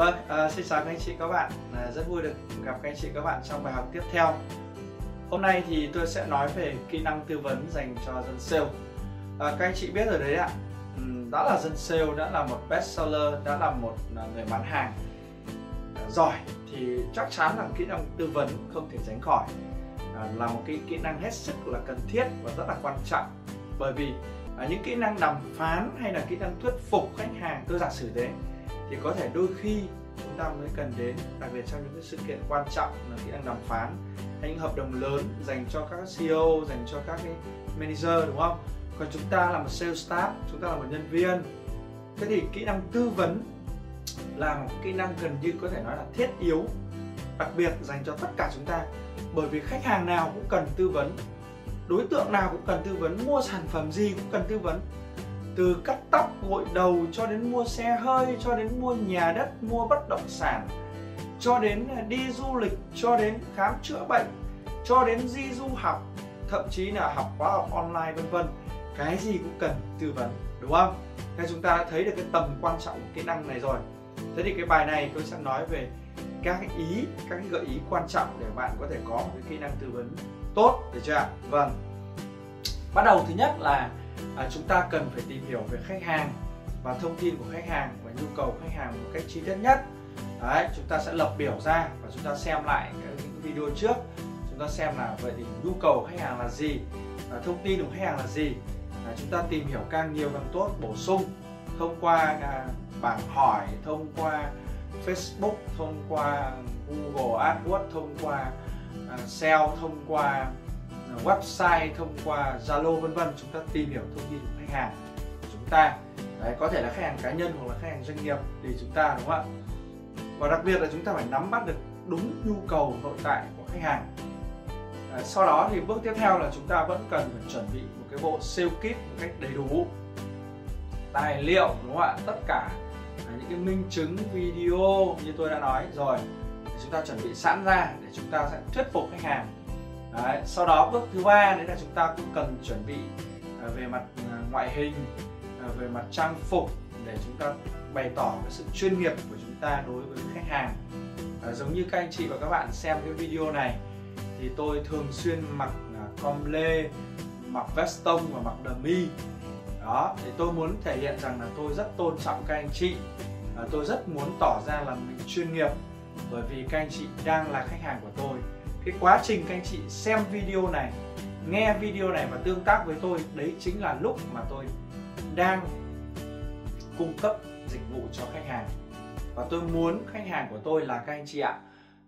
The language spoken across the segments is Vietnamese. Vâng, xin chào các anh chị các bạn, rất vui được gặp các anh chị các bạn trong bài học tiếp theo. Hôm nay thì tôi sẽ nói về kỹ năng tư vấn dành cho dân sale. Các anh chị biết rồi đấy ạ, đã là dân sale, đã là một bestseller, đã là một người bán hàng giỏi thì chắc chắn là kỹ năng tư vấn không thể tránh khỏi, là một cái kỹ năng hết sức là cần thiết và rất là quan trọng. Bởi vì những kỹ năng đàm phán hay là kỹ năng thuyết phục khách hàng, tôi giả sử thế, thì có thể đôi khi chúng ta mới cần đến, đặc biệt trong những cái sự kiện quan trọng là kỹ năng đàm phán hay những hợp đồng lớn dành cho các CEO, dành cho các cái manager, đúng không? Còn chúng ta là một sales staff, chúng ta là một nhân viên. Thế thì kỹ năng tư vấn là một kỹ năng gần như có thể nói là thiết yếu, đặc biệt dành cho tất cả chúng ta. Bởi vì khách hàng nào cũng cần tư vấn, đối tượng nào cũng cần tư vấn, mua sản phẩm gì cũng cần tư vấn. Từ cắt tóc, gội đầu cho đến mua xe hơi, cho đến mua nhà đất, mua bất động sản, cho đến đi du lịch, cho đến khám chữa bệnh, cho đến đi du học, thậm chí là học khóa học online, vân vân. Cái gì cũng cần tư vấn, đúng không? Thế chúng ta đã thấy được cái tầm quan trọng của kỹ năng này rồi. Thế thì cái bài này tôi sẽ nói về các ý, các gợi ý quan trọng để bạn có thể có một cái kỹ năng tư vấn tốt, được chưa ạ? Vâng. Bắt đầu thứ nhất là chúng ta cần phải tìm hiểu về khách hàng và thông tin của khách hàng và nhu cầu khách hàng một cách chi tiết nhất. Đấy, chúng ta sẽ lập biểu ra và chúng ta xem lại những video trước, chúng ta xem là vậy thì nhu cầu khách hàng là gì, thông tin của khách hàng là gì. Chúng ta tìm hiểu càng nhiều càng tốt, bổ sung thông qua bảng hỏi, thông qua Facebook, thông qua Google AdWords, thông qua SEO, thông qua website, thông qua Zalo, vân vân. Chúng ta tìm hiểu thông tin của khách hàng của chúng ta. Đấy, có thể là khách hàng cá nhân hoặc là khách hàng doanh nghiệp thì chúng ta, đúng không ạ? Và đặc biệt là chúng ta phải nắm bắt được đúng nhu cầu nội tại của khách hàng. Sau đó thì bước tiếp theo là chúng ta vẫn cần phải chuẩn bị một cái bộ sale kit một cách đầy đủ, tài liệu, đúng không ạ? Tất cả những cái minh chứng video như tôi đã nói rồi thì chúng ta chuẩn bị sẵn ra để chúng ta sẽ thuyết phục khách hàng. Đấy, sau đó bước thứ ba đấy là chúng ta cũng cần chuẩn bị về mặt ngoại hình, về mặt trang phục để chúng ta bày tỏ cái sự chuyên nghiệp của chúng ta đối với khách hàng. Giống như các anh chị và các bạn xem cái video này thì tôi thường xuyên mặc com lê, mặc vest tông và mặc đầm mi. Đó, thì tôi muốn thể hiện rằng là tôi rất tôn trọng các anh chị, tôi rất muốn tỏ ra là mình chuyên nghiệp bởi vì các anh chị đang là khách hàng của tôi. Cái quá trình các anh chị xem video này, nghe video này và tương tác với tôi, đấy chính là lúc mà tôi đang cung cấp dịch vụ cho khách hàng. Và tôi muốn khách hàng của tôi là các anh chị ạ,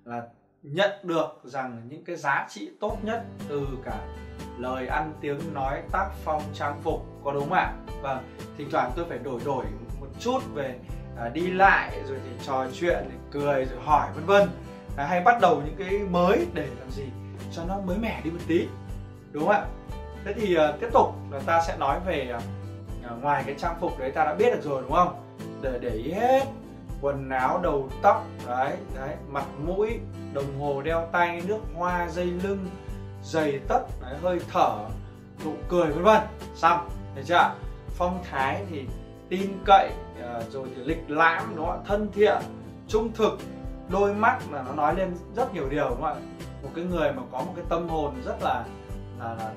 là nhận được rằng những cái giá trị tốt nhất từ cả lời ăn tiếng nói, tác phong, trang phục, có đúng không ạ? Và thỉnh thoảng tôi phải đổi một chút về đi lại, rồi thì trò chuyện, thì cười, rồi hỏi, vân vân. Hay bắt đầu những cái mới để làm gì cho nó mới mẻ đi một tí, đúng không ạ? Thế thì tiếp tục là ta sẽ nói về ngoài cái trang phục đấy ta đã biết được rồi, đúng không? Để ý hết quần áo, đầu tóc, đấy, mặt mũi, đồng hồ đeo tay, nước hoa, dây lưng, giày tất, đấy, hơi thở, nụ cười, vân vân. Xong, thấy chưa? Phong thái thì tin cậy, rồi thì lịch lãm, nó thân thiện, trung thực. Đôi mắt là nó nói lên rất nhiều điều, đúng không ạ? Một cái người mà có một cái tâm hồn rất là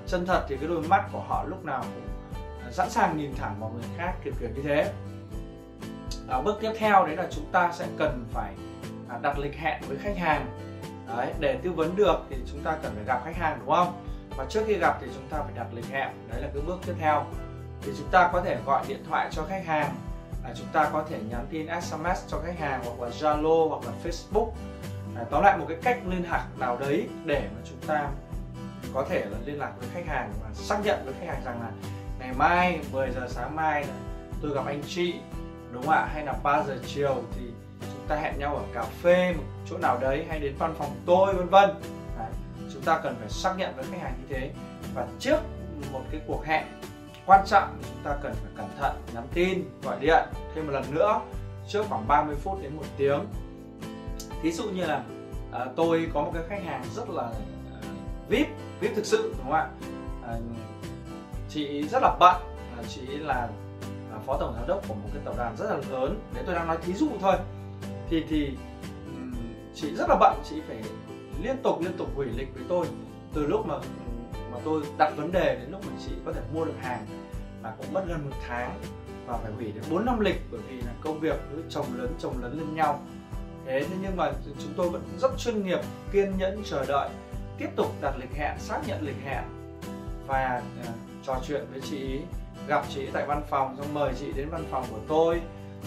chân thật thì cái đôi mắt của họ lúc nào cũng sẵn sàng nhìn thẳng vào người khác, kiểu như thế. Bước tiếp theo đấy là chúng ta sẽ cần phải đặt lịch hẹn với khách hàng. Đấy, để tư vấn được thì chúng ta cần phải gặp khách hàng, đúng không? Và trước khi gặp thì chúng ta phải đặt lịch hẹn. Đấy là cái bước tiếp theo. Thì chúng ta có thể gọi điện thoại cho khách hàng, chúng ta có thể nhắn tin SMS cho khách hàng hoặc là Zalo hoặc là Facebook. Tóm lại một cái cách liên lạc nào đấy để mà chúng ta có thể là liên lạc với khách hàng và xác nhận với khách hàng rằng là ngày mai 10 giờ sáng mai tôi gặp anh chị, đúng không ạ? Hay là 3 giờ chiều thì chúng ta hẹn nhau ở cà phê một chỗ nào đấy, hay đến văn phòng tôi, vân vân. Chúng ta cần phải xác nhận với khách hàng như thế. Và trước một cái cuộc hẹn quan trọng chúng ta cần phải cẩn thận, nhắn tin, gọi điện thêm một lần nữa trước khoảng 30 phút đến 1 tiếng. Thí dụ như là tôi có một cái khách hàng rất là VIP thực sự, đúng không ạ? Chị rất là bận, chị là phó tổng giám đốc của một cái tập đoàn rất là lớn. Đấy, tôi đang nói thí dụ thôi. thì chị rất là bận, chị phải liên tục gửi link với tôi, từ lúc mà tôi đặt vấn đề đến lúc mà chị có thể mua được hàng là cũng mất gần 1 tháng, và phải hủy đến 4-5 lịch, bởi vì là công việc cứ chồng lớn lên nhau. Thế nhưng mà chúng tôi vẫn rất chuyên nghiệp, kiên nhẫn chờ đợi, tiếp tục đặt lịch hẹn, xác nhận lịch hẹn và trò chuyện với chị, gặp chị tại văn phòng, xong mời chị đến văn phòng của tôi,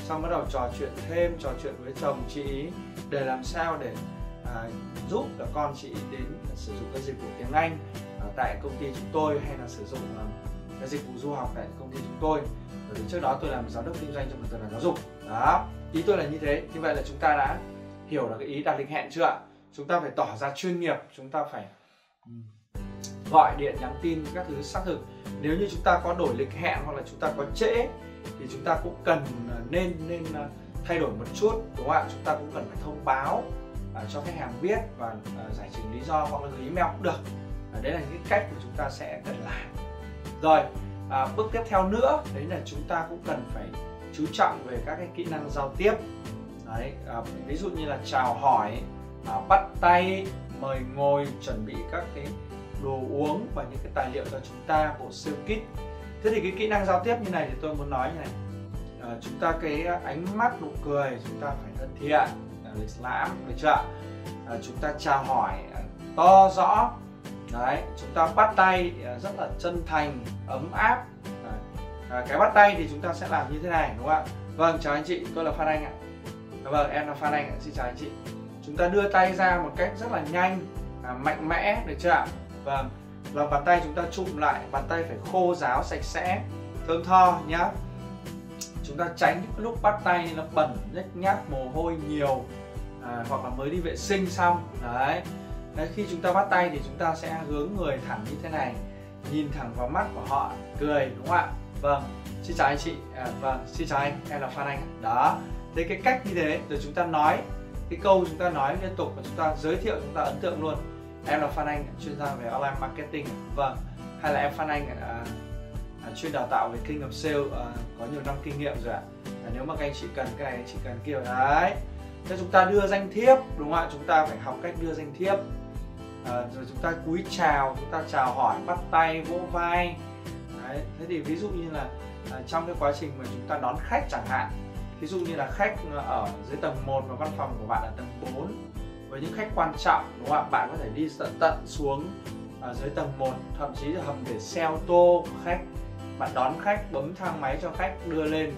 xong bắt đầu trò chuyện thêm, trò chuyện với chồng chị để làm sao để giúp cho con chị đến sử dụng cái dịch vụ tiếng Anh tại công ty chúng tôi, hay là sử dụng cái dịch vụ du học tại công ty chúng tôi. Bởi vì trước đó tôi làm giám đốc kinh doanh trong một tờ làm giáo dục. Đó, ý tôi là như thế. Như vậy là chúng ta đã hiểu là cái ý đặt lịch hẹn chưa ạ? Chúng ta phải tỏ ra chuyên nghiệp, chúng ta phải gọi điện, nhắn tin, các thứ xác thực. Nếu như chúng ta có đổi lịch hẹn hoặc là chúng ta có trễ thì chúng ta cũng cần nên thay đổi một chút, đúng không ạ? Chúng ta cũng cần phải thông báo cho khách hàng biết và giải trình lý do, hoặc là gửi email cũng được. Đấy là những cách mà chúng ta sẽ cần làm. Rồi, bước tiếp theo nữa đấy là chúng ta cũng cần phải chú trọng về các cái kỹ năng giao tiếp. Đấy, ví dụ như là chào hỏi, bắt tay, mời ngồi, chuẩn bị các cái đồ uống và những cái tài liệu cho chúng ta, bộ siêu kit. Thế thì cái kỹ năng giao tiếp như này thì tôi muốn nói như này, chúng ta cái ánh mắt, nụ cười chúng ta phải thân thiện, lịch lãm, được chưa? Chúng ta chào hỏi to rõ. Đấy, chúng ta bắt tay rất là chân thành, ấm áp. Cái bắt tay thì chúng ta sẽ làm như thế này, đúng không ạ? Vâng, chào anh chị, tôi là Phan Anh ạ. Vâng, em là Phan Anh ạ, xin chào anh chị. Chúng ta đưa tay ra một cách rất là nhanh, mạnh mẽ, được chưa ạ? Vâng, lòng bàn tay chúng ta chụm lại, bàn tay phải khô ráo, sạch sẽ, thơm tho nhá. Chúng ta tránh những lúc bắt tay nó bẩn, nhếch nhác, mồ hôi nhiều, hoặc là mới đi vệ sinh xong. Đấy. Đấy, khi chúng ta bắt tay thì chúng ta sẽ hướng người thẳng như thế này, nhìn thẳng vào mắt của họ, cười, đúng không ạ? Vâng, xin chào anh chị, vâng, xin chào anh, em là Phan Anh. Đó, thế cái cách như thế rồi chúng ta nói, cái câu chúng ta nói liên tục và chúng ta giới thiệu, chúng ta ấn tượng luôn. Em là Phan Anh, chuyên gia về online marketing. Vâng, hay là em Phan Anh chuyên đào tạo về King of Sale, có nhiều năm kinh nghiệm rồi ạ. Nếu mà các anh chị cần cái này, chị cần kia. Đấy, thế chúng ta đưa danh thiếp, đúng không ạ? Chúng ta phải học cách đưa danh thiếp. Rồi chúng ta cúi chào, chúng ta chào hỏi, bắt tay, vỗ vai. Đấy, thế thì ví dụ như là trong cái quá trình mà chúng ta đón khách chẳng hạn, ví dụ như là khách ở dưới tầng 1 và văn phòng của bạn ở tầng 4, với những khách quan trọng, đúng không ạ? Bạn có thể đi tận xuống dưới tầng 1, thậm chí là hầm để xe ô tô của khách. Bạn đón khách, bấm thang máy cho khách, đưa lên.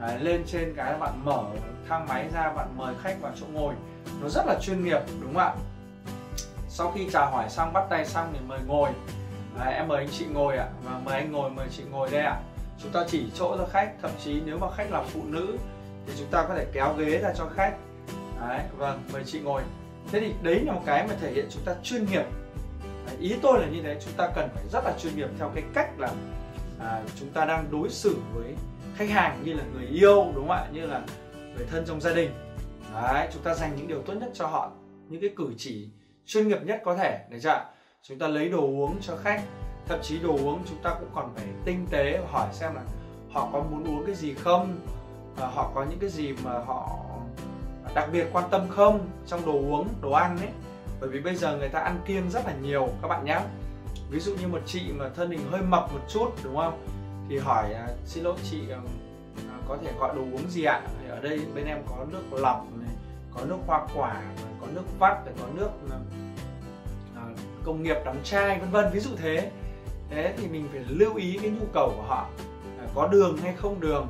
Đấy, lên trên cái bạn mở thang máy ra, bạn mời khách vào chỗ ngồi. Nó rất là chuyên nghiệp, đúng không ạ? Sau khi chào hỏi xong, bắt tay xong thì mời ngồi. Đấy, em mời anh chị ngồi ạ, và mời anh ngồi, mời chị ngồi đây ạ. Chúng ta chỉ chỗ cho khách, thậm chí nếu mà khách là phụ nữ thì chúng ta có thể kéo ghế ra cho khách. Đấy, vâng, mời chị ngồi. Thế thì đấy là một cái mà thể hiện chúng ta chuyên nghiệp. Đấy, ý tôi là như thế, chúng ta cần phải rất là chuyên nghiệp theo cái cách là chúng ta đang đối xử với khách hàng như là người yêu, đúng không ạ, như là người thân trong gia đình. Đấy, chúng ta dành những điều tốt nhất cho họ, những cái cử chỉ chuyên nghiệp nhất có thể, được chưa? Chúng ta lấy đồ uống cho khách, thậm chí đồ uống chúng ta cũng còn phải tinh tế và hỏi xem là họ có muốn uống cái gì không, họ có những cái gì mà họ đặc biệt quan tâm không trong đồ uống, đồ ăn ấy. Bởi vì bây giờ người ta ăn kiêng rất là nhiều các bạn nhé. Ví dụ như một chị mà thân hình hơi mập một chút, đúng không? Thì hỏi xin lỗi chị, có thể gọi đồ uống gì ạ? Thì ở đây bên em có nước lọc này, có nước hoa quả, có nước vắt, có nước công nghiệp đóng chai, vân vân, ví dụ thế. Thế thì mình phải lưu ý cái nhu cầu của họ, có đường hay không đường.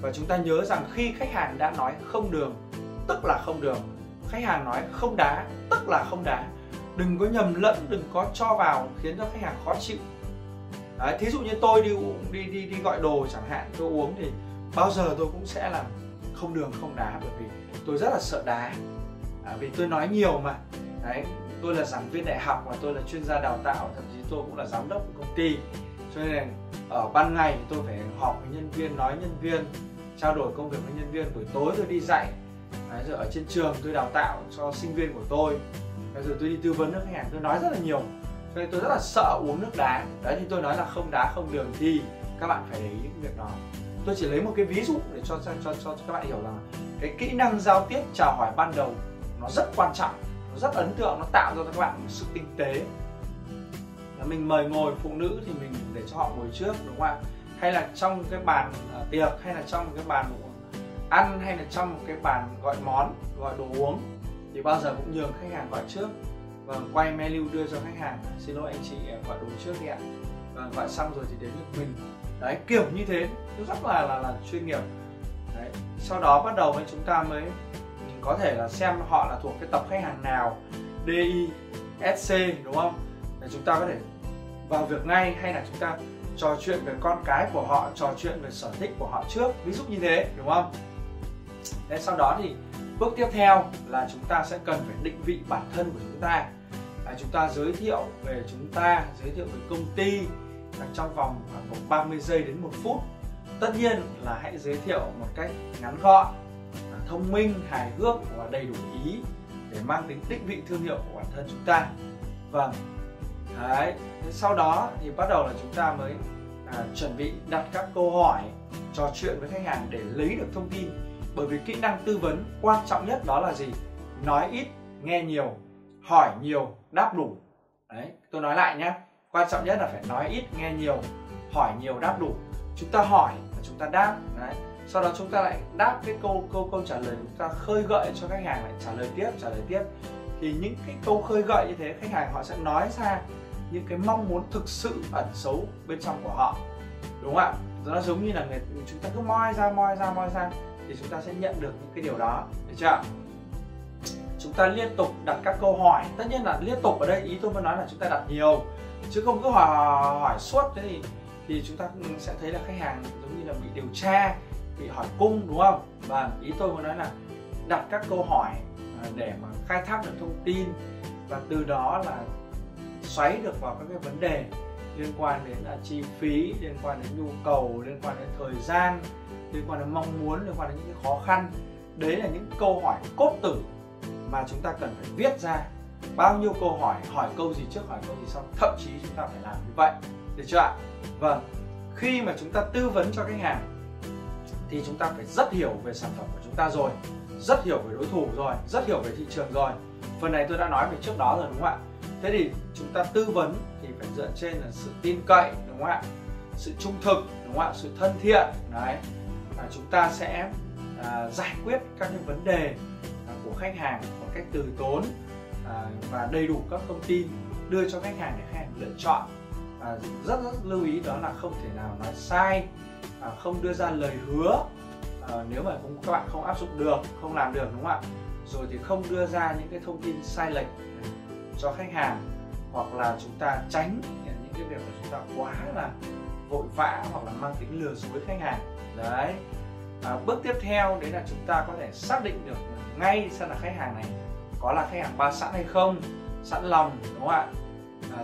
Và chúng ta nhớ rằng khi khách hàng đã nói không đường tức là không đường, khách hàng nói không đá tức là không đá. Đừng có nhầm lẫn, đừng có cho vào khiến cho khách hàng khó chịu. Đấy, thí dụ như tôi đi gọi đồ chẳng hạn, tôi uống thì bao giờ tôi cũng sẽ làm không đường không đá, bởi vì tôi rất là sợ đá. Vì tôi nói nhiều mà. Đấy, tôi là giảng viên đại học và tôi là chuyên gia đào tạo, thậm chí tôi cũng là giám đốc của công ty. Cho nên ở ban ngày tôi phải họp với nhân viên, nói nhân viên, trao đổi công việc với nhân viên. Buổi tối tôi đi dạy. Đấy, rồi ở trên trường tôi đào tạo cho sinh viên của tôi. Đấy, rồi tôi đi tư vấn cho khách hàng, tôi nói rất là nhiều. Cho nên tôi rất là sợ uống nước đá. Đấy, thì tôi nói là không đá không đường thì các bạn phải để ý những việc đó. Tôi chỉ lấy một cái ví dụ để cho các bạn hiểu rằng cái kỹ năng giao tiếp chào hỏi ban đầu nó rất quan trọng, nó rất ấn tượng, nó tạo ra cho các bạn một sự tinh tế. Mình mời ngồi phụ nữ thì mình để cho họ ngồi trước, đúng không ạ? Hay là trong cái bàn tiệc, hay là trong một cái bàn ăn, hay là trong một cái bàn gọi món, gọi đồ uống thì bao giờ cũng nhường khách hàng gọi trước. Và quay menu đưa cho khách hàng, xin lỗi anh chị gọi đồ trước đi ạ. Và gọi xong rồi thì đến lượt mình. Đấy, kiểu như thế rất là chuyên nghiệp. Đấy, sau đó bắt đầu với chúng ta mới có thể là xem họ là thuộc cái tập khách hàng nào, DI, SC, đúng không? Để chúng ta có thể vào việc ngay, hay là chúng ta trò chuyện về con cái của họ, trò chuyện về sở thích của họ trước, ví dụ như thế, đúng không? Đấy, sau đó thì bước tiếp theo là chúng ta sẽ cần phải định vị bản thân của chúng ta. Chúng ta giới thiệu về chúng ta, giới thiệu về công ty trong vòng khoảng 30 giây đến 1 phút. Tất nhiên là hãy giới thiệu một cách ngắn gọn, thông minh, hài hước và đầy đủ ý để mang tính định vị thương hiệu của bản thân chúng ta. Vâng. Đấy. Sau đó thì bắt đầu là chúng ta mới chuẩn bị đặt các câu hỏi, trò chuyện với khách hàng để lấy được thông tin. Bởi vì kỹ năng tư vấn quan trọng nhất đó là gì? Nói ít, nghe nhiều, hỏi nhiều, đáp đủ. Đấy, tôi nói lại nhé. Quan trọng nhất là phải nói ít, nghe nhiều, hỏi nhiều, đáp đủ. Chúng ta hỏi và chúng ta đáp. Đấy. Sau đó chúng ta lại đáp cái câu trả lời, chúng ta khơi gợi cho khách hàng lại trả lời tiếp. Thì những cái câu khơi gợi như thế, khách hàng họ sẽ nói ra những cái mong muốn thực sự ẩn xấu bên trong của họ, đúng không ạ? Nó giống như là chúng ta cứ moi ra thì chúng ta sẽ nhận được những cái điều đó, được chưa? Chúng ta liên tục đặt các câu hỏi. Tất nhiên là liên tục ở đây ý tôi muốn nói là chúng ta đặt nhiều, chứ không cứ hỏi suốt. Thế thì chúng ta sẽ thấy là khách hàng giống như là bị điều tra, bị hỏi cung, đúng không? Và ý tôi muốn nói là đặt các câu hỏi để mà khai thác được thông tin, và từ đó là xoáy được vào các cái vấn đề liên quan đến chi phí, liên quan đến nhu cầu, liên quan đến thời gian, liên quan đến mong muốn, liên quan đến những cái khó khăn. Đấy là những câu hỏi cốt tử mà chúng ta cần phải viết ra. Bao nhiêu câu hỏi, hỏi câu gì trước, hỏi câu gì sau, thậm chí chúng ta phải làm như vậy, được chưa ạ? Vâng, khi mà chúng ta tư vấn cho khách hàng thì chúng ta phải rất hiểu về sản phẩm của chúng ta rồi, rất hiểu về đối thủ rồi, rất hiểu về thị trường rồi. Phần này tôi đã nói về trước đó rồi, đúng không ạ? Thế thì chúng ta tư vấn thì phải dựa trên là sự tin cậy, đúng không ạ? Sự trung thực, đúng không ạ? Sự thân thiện. Đấy, chúng ta sẽ giải quyết các cái vấn đề của khách hàng một cách từ tốn và đầy đủ các thông tin đưa cho khách hàng để khách hàng lựa chọn. Rất lưu ý đó là không thể nào nói sai, không đưa ra lời hứa nếu mà các bạn không áp dụng được, không làm được, đúng không ạ? Rồi thì không đưa ra những cái thông tin sai lệch cho khách hàng, hoặc là chúng ta tránh những cái việc mà chúng ta quá là vội vã hoặc là mang tính lừa dối khách hàng. Đấy. Bước tiếp theo đấy là chúng ta có thể xác định được ngay xem là khách hàng này có là khách hàng ba sẵn hay không, sẵn lòng, đúng không ạ?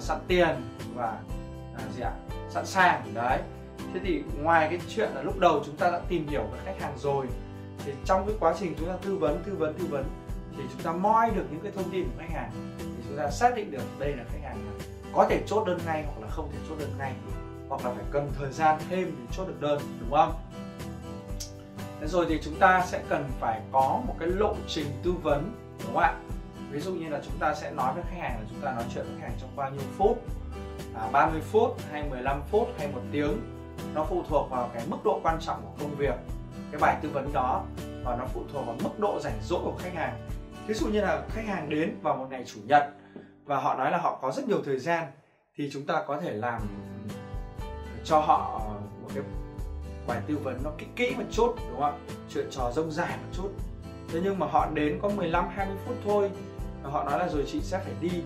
Sẵn tiền và sẵn sàng. Đấy. Thế thì ngoài cái chuyện là lúc đầu chúng ta đã tìm hiểu về khách hàng rồi, thì trong cái quá trình chúng ta tư vấn thì chúng ta moi được những cái thông tin của khách hàng, thì chúng ta xác định được đây là khách hàng có thể chốt đơn ngay hoặc là không thể chốt đơn ngay, hoặc là phải cần thời gian thêm để chốt được đơn, đúng không? Thế rồi thì chúng ta sẽ cần phải có một cái lộ trình tư vấn, đúng không ạ? Ví dụ như là chúng ta sẽ nói với khách hàng là chúng ta nói chuyện với khách hàng trong bao nhiêu phút, 30 phút hay 15 phút hay 1 tiếng. Nó phụ thuộc vào cái mức độ quan trọng của công việc, cái bài tư vấn đó, và nó phụ thuộc vào mức độ rảnh rỗi của khách hàng. Ví dụ như là khách hàng đến vào một ngày chủ nhật và họ nói là họ có rất nhiều thời gian, thì chúng ta có thể làm cho họ một cái bài tư vấn nó kỹ một chút, đúng không ạ? Chuyện trò rông rải một chút. Thế nhưng mà họ đến có 15-20 phút thôi, họ nói là rồi chị sẽ phải đi.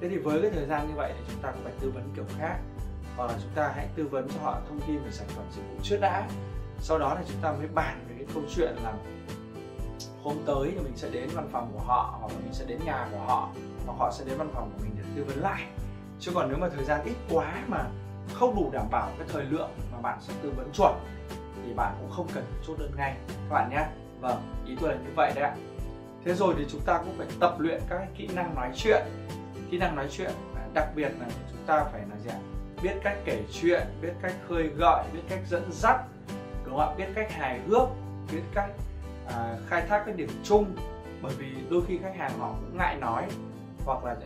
Thế thì với cái thời gian như vậy thì chúng ta cũng phải tư vấn kiểu khác, hoặc là chúng ta hãy tư vấn cho họ thông tin về sản phẩm dịch vụ trước đã. Sau đó thì chúng ta mới bàn về cái câu chuyện là hôm tới thì mình sẽ đến văn phòng của họ, hoặc là mình sẽ đến nhà của họ, hoặc họ sẽ đến văn phòng của mình để tư vấn lại. Chứ còn nếu mà thời gian ít quá mà không đủ đảm bảo cái thời lượng mà bạn sẽ tư vấn chuẩn thì bạn cũng không cần chốt đơn ngay các bạn nhé. Vâng, ý tôi là như vậy đấy ạ. Thế rồi thì chúng ta cũng phải tập luyện các kỹ năng nói chuyện. Kỹ năng nói chuyện đặc biệt là chúng ta phải là biết cách kể chuyện, biết cách khơi gợi, biết cách dẫn dắt, đúng không ạ? Biết cách hài hước, biết cách khai thác các điểm chung, bởi vì đôi khi khách hàng họ cũng ngại nói, hoặc là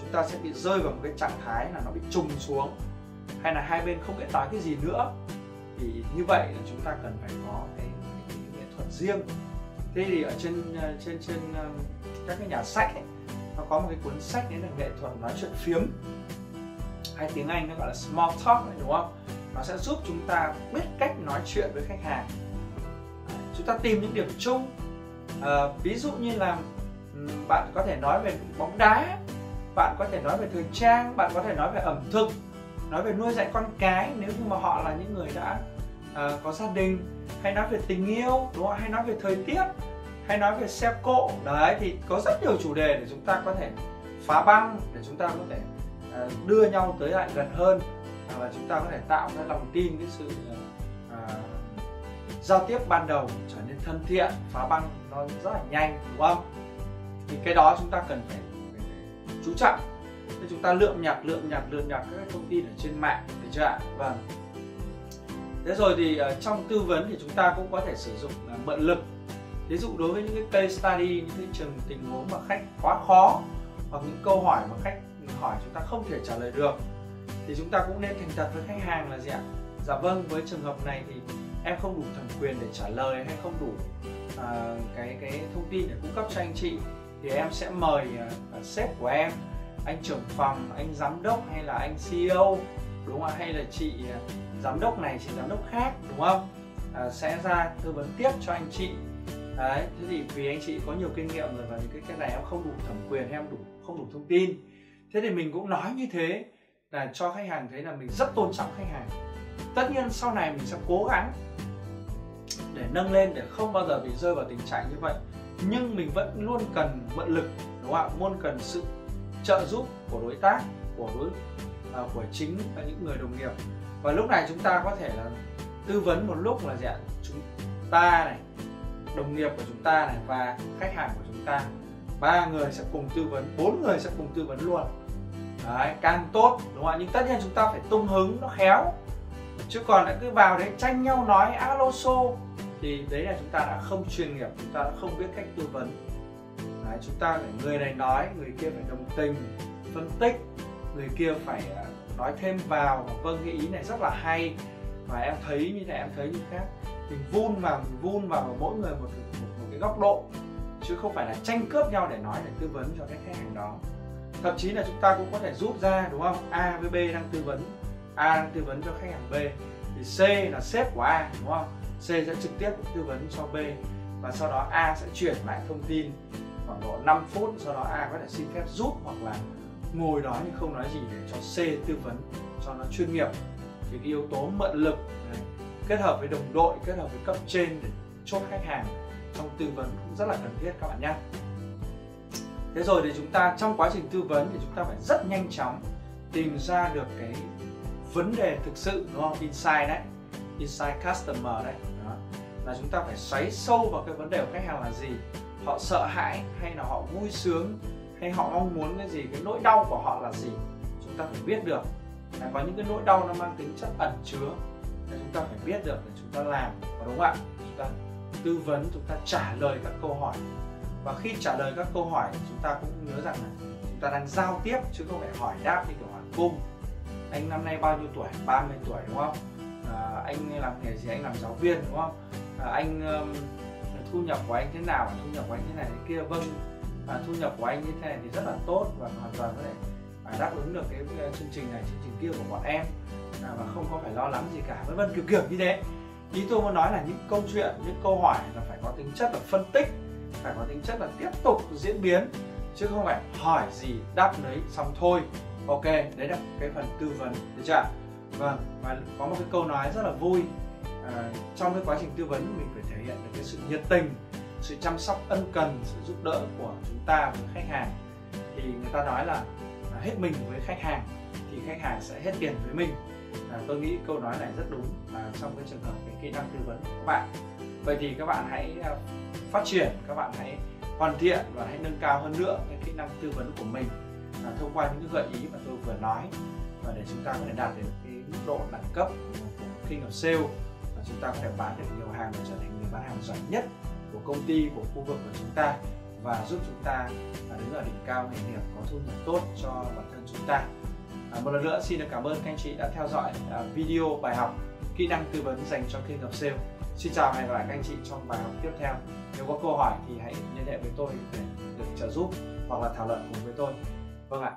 chúng ta sẽ bị rơi vào một cái trạng thái là nó bị trùng xuống, hay là hai bên không biết nói cái gì nữa. Thì như vậy là chúng ta cần phải có cái nghệ thuật riêng. Thế thì ở trên các cái nhà sách ấy, nó có một cái cuốn sách đấy là nghệ thuật nói chuyện phiếm, hay tiếng Anh nó gọi là small talk đấy, đúng không? Nó sẽ giúp chúng ta biết cách nói chuyện với khách hàng. Chúng ta tìm những điểm chung, ví dụ như là bạn có thể nói về bóng đá, bạn có thể nói về thời trang, bạn có thể nói về ẩm thực, nói về nuôi dạy con cái nếu như mà họ là những người đã có gia đình, hay nói về tình yêu, đúng không? Hay nói về thời tiết, hay nói về xe cộ. Đấy, thì có rất nhiều chủ đề để chúng ta có thể phá băng, để chúng ta có thể đưa nhau tới lại gần hơn, và chúng ta có thể tạo ra lòng tin, cái sự giao tiếp ban đầu trở nên thân thiện, phá băng nó rất là nhanh, đúng không? Thì cái đó chúng ta cần phải chú trọng. Thế chúng ta lượm nhặt các thông tin ở trên mạng, được chưa ạ? Vâng. Thế rồi thì trong tư vấn thì chúng ta cũng có thể sử dụng mượn lực. Ví dụ đối với những cái case study, những cái trường tình huống mà khách quá khó, hoặc những câu hỏi mà khách hỏi chúng ta không thể trả lời được, thì chúng ta cũng nên thành thật với khách hàng là gì ạ? Dạ vâng, với trường hợp này thì em không đủ thẩm quyền để trả lời, hay không đủ cái thông tin để cung cấp cho anh chị, thì em sẽ mời sếp của em, anh trưởng phòng, anh giám đốc hay là anh CEO, đúng không? Hay là chị giám đốc này, chị giám đốc khác, đúng không? Sẽ ra tư vấn tiếp cho anh chị. Đấy, thế thì vì anh chị có nhiều kinh nghiệm rồi, và những cái này em không đủ thẩm quyền, em không đủ thông tin. Thế thì mình cũng nói như thế là cho khách hàng thấy là mình rất tôn trọng khách hàng. Tất nhiên sau này mình sẽ cố gắng để nâng lên, để không bao giờ bị rơi vào tình trạng như vậy. Nhưng mình vẫn luôn cần mượn lực, đúng không ạ? Luôn cần sự trợ giúp của đối tác, của chính những người đồng nghiệp. Và lúc này chúng ta có thể là tư vấn một lúc là gì ạ? Chúng ta này, đồng nghiệp của chúng ta này, và khách hàng của chúng ta, 3 người sẽ cùng tư vấn, 4 người sẽ cùng tư vấn luôn. Đấy, càng tốt, đúng không ạ? Nhưng tất nhiên chúng ta phải tung hứng, nó khéo, chứ còn lại cứ vào đấy tranh nhau nói alo xô thì đấy là chúng ta đã không chuyên nghiệp, chúng ta đã không biết cách tư vấn. Đấy, chúng ta phải người này nói, người kia phải đồng tình, phân tích, người kia phải nói thêm vào, vâng cái ý này rất là hay, và em thấy như này, em thấy như khác. Mình vun vào và mỗi người một cái góc độ, chứ không phải là tranh cướp nhau để nói, để tư vấn cho cái khách hàng đó. Thậm chí là chúng ta cũng có thể rút ra, đúng không? A với B đang tư vấn, A đang tư vấn cho khách hàng B, thì C là sếp của A, đúng không? C sẽ trực tiếp tư vấn cho B, và sau đó A sẽ chuyển lại thông tin khoảng độ 5 phút, sau đó A có thể xin phép giúp hoặc là ngồi đó nhưng không nói gì để cho C tư vấn cho nó chuyên nghiệp. Thì cái yếu tố mượn lực kết hợp với đồng đội, kết hợp với cấp trên để chốt khách hàng trong tư vấn cũng rất là cần thiết các bạn nhé. Thế rồi thì chúng ta trong quá trình tư vấn thì chúng ta phải rất nhanh chóng tìm ra được cái vấn đề thực sự, đúng không? Insight đấy, insight customer đấy. Đó. Là chúng ta phải xoáy sâu vào cái vấn đề của khách hàng là gì, họ sợ hãi hay là họ vui sướng, hay họ mong muốn cái gì, cái nỗi đau của họ là gì, chúng ta phải biết được. Là có những cái nỗi đau nó mang tính chất ẩn chứa, là chúng ta phải biết được để chúng ta làm, đúng không ạ? Chúng ta tư vấn, chúng ta trả lời các câu hỏi, và khi trả lời các câu hỏi chúng ta cũng nhớ rằng là chúng ta đang giao tiếp chứ không phải hỏi đáp như kiểu hỏi cung. Anh năm nay bao nhiêu tuổi? 30 tuổi, đúng không? Anh làm nghề gì? Anh làm giáo viên, đúng không? Anh thu nhập của anh thế nào? Thu nhập của anh thế này thế kia, vâng. Thu nhập của anh như thế này thì rất là tốt và hoàn toàn có thể đáp ứng được cái chương trình này, chương trình kia của bọn em, và không có phải lo lắng gì cả, vân vân, kiểu như thế. Ý tôi muốn nói là những câu chuyện, những câu hỏi là phải có tính chất là phân tích, phải có tính chất là tiếp tục diễn biến, chứ không phải hỏi gì đáp lấy xong thôi. Ok, đấy là cái phần tư vấn, được chưa? Vâng, và có một cái câu nói rất là vui, trong cái quá trình tư vấn mình phải thể hiện được cái sự nhiệt tình, sự chăm sóc ân cần, sự giúp đỡ của chúng ta với khách hàng. Thì người ta nói là hết mình với khách hàng thì khách hàng sẽ hết tiền với mình. Tôi nghĩ câu nói này rất đúng trong cái trường hợp cái kỹ năng tư vấn của các bạn. Vậy thì các bạn hãy phát triển, các bạn hãy hoàn thiện và hãy nâng cao hơn nữa cái kỹ năng tư vấn của mình thông qua những gợi ý mà tôi vừa nói, và để chúng ta có thể đạt đến cái mức độ đẳng cấp của King of Sale, và chúng ta có thể bán được nhiều hàng và trở thành người bán hàng giỏi nhất của công ty, của khu vực của chúng ta và giúp chúng ta đứng ở đỉnh cao nghề nghiệp, có thu nhập tốt cho bản thân chúng ta. Một lần nữa xin được cảm ơn các anh chị đã theo dõi video bài học kỹ năng tư vấn dành cho kênh Hợp Sale. Xin chào và hẹn gặp lại các anh chị trong bài học tiếp theo. Nếu có câu hỏi thì hãy liên hệ với tôi để được trợ giúp hoặc là thảo luận cùng với tôi. Vâng ạ.